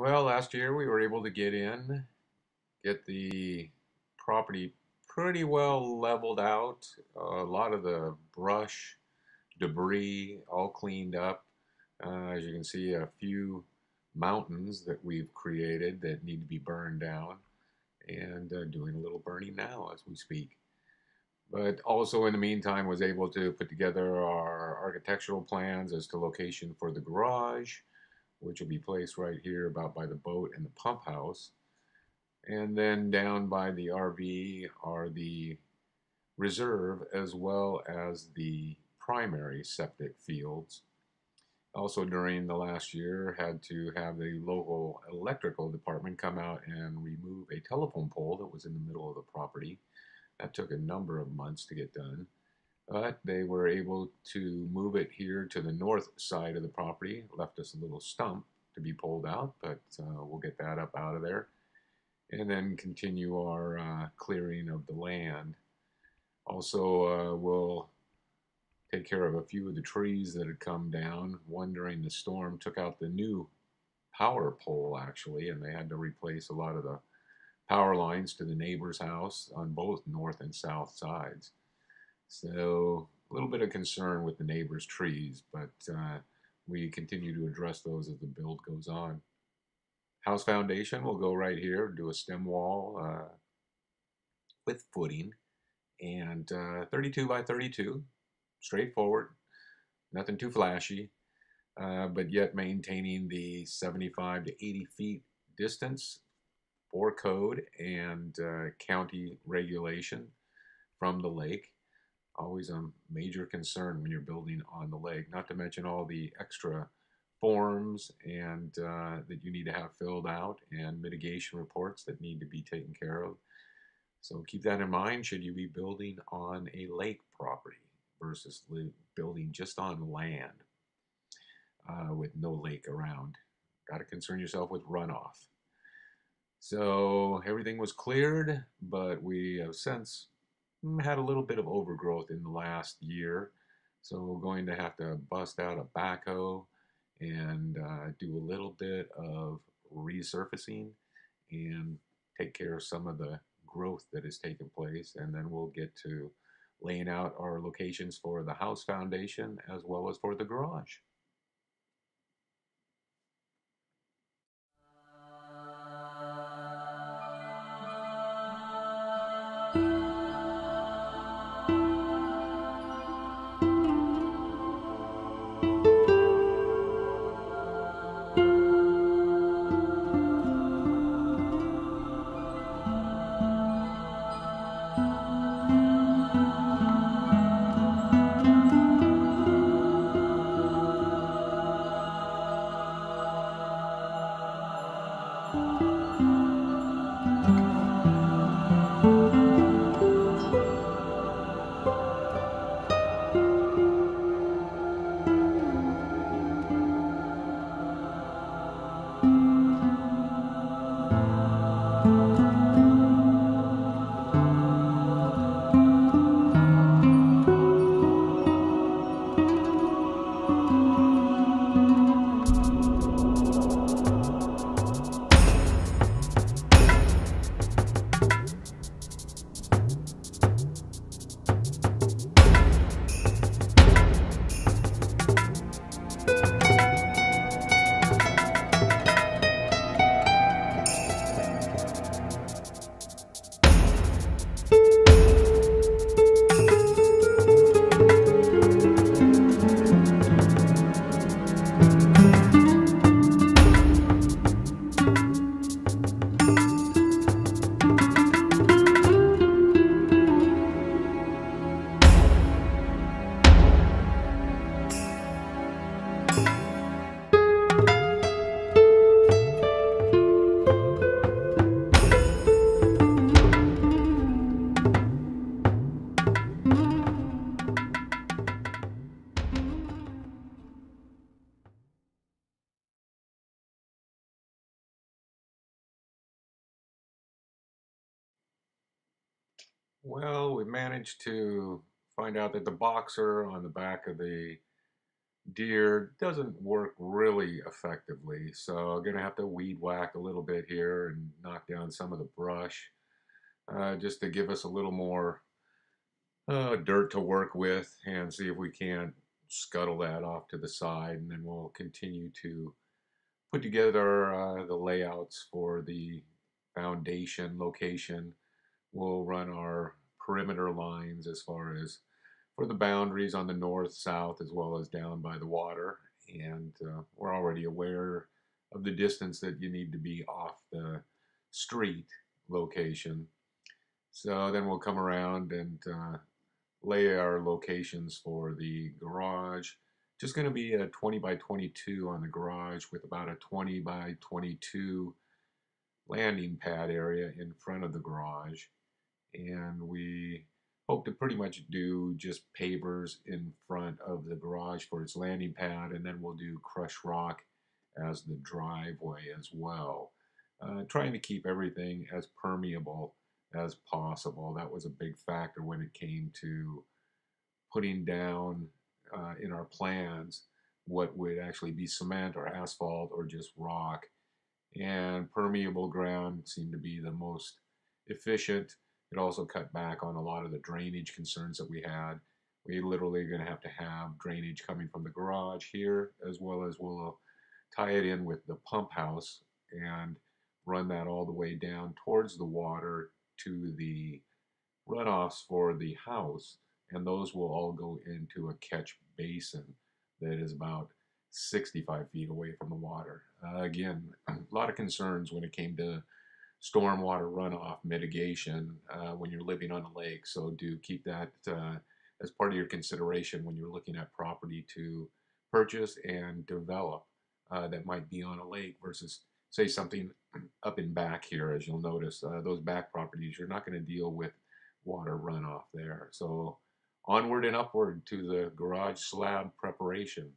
Well, last year we were able to get the property pretty well leveled out. A lot of the brush, debris, all cleaned up. As you can see, a few mountains that we've created that need to be burned down, and doing a little burning now as we speak. But also in the meantime was able to put together our architectural plans as to location for the garage, which will be placed right here about by the boat and the pump house. And then down by the RV are the reserve as well as the primary septic fields. Also during the last year had to have the local electrical department come out and remove a telephone pole that was in the middle of the property. That took a number of months to get done, but they were able to move it here to the north side of the property. It left us a little stump to be pulled out, but we'll get that up out of there and then continue our clearing of the land. Also we'll take care of a few of the trees that had come down. One during the storm took out the new power pole actually, and they had to replace a lot of the power lines to the neighbor's house on both north and south sides. So a little bit of concern with the neighbor's trees, but we continue to address those as the build goes on. House foundation will go right here, do a stem wall with footing, and 32 by 32, straightforward, nothing too flashy, but yet maintaining the 75 to 80 feet distance for code and county regulation from the lake. Always a major concern when you're building on the lake, not to mention all the extra forms and that you need to have filled out and mitigation reports that need to be taken care of. So keep that in mind should you be building on a lake property versus building just on land with no lake around. Got to concern yourself with runoff. So everything was cleared, but we have since had a little bit of overgrowth in the last year. So we're going to have to bust out a backhoe and do a little bit of resurfacing and take care of some of the growth that has taken place. And then we'll get to laying out our locations for the house foundation as well as for the garage. Well, we managed to find out that the boxer on the back of the deer doesn't work really effectively, so I'm gonna have to weed whack a little bit here and knock down some of the brush just to give us a little more dirt to work with, and see if we can't scuttle that off to the side, and then we'll continue to put together the layouts for the foundation location. We'll run our perimeter lines as far as for the boundaries on the north, south, as well as down by the water, and we're already aware of the distance that you need to be off the street location. So then we'll come around and lay our locations for the garage. Just going to be a 20 by 22 on the garage with about a 20 by 22 landing pad area in front of the garage, and we hope to pretty much do just pavers in front of the garage for its landing pad, and then we'll do crushed rock as the driveway as well, trying to keep everything as permeable as possible. That was a big factor when it came to putting down in our plans what would actually be cement or asphalt or just rock, and permeable ground seemed to be the most efficient. It also cut back on a lot of the drainage concerns that we had. We literally are going to have drainage coming from the garage here, as well as we'll tie it in with the pump house and run that all the way down towards the water to the runoffs for the house, and those will all go into a catch basin that is about 65 feet away from the water. Again, a lot of concerns when it came to stormwater runoff mitigation when you're living on a lake, so do keep that as part of your consideration when you're looking at property to purchase and develop that might be on a lake versus say something up and back here. As you'll notice, those back properties, you're not going to deal with water runoff there. So onward and upward to the garage slab preparation.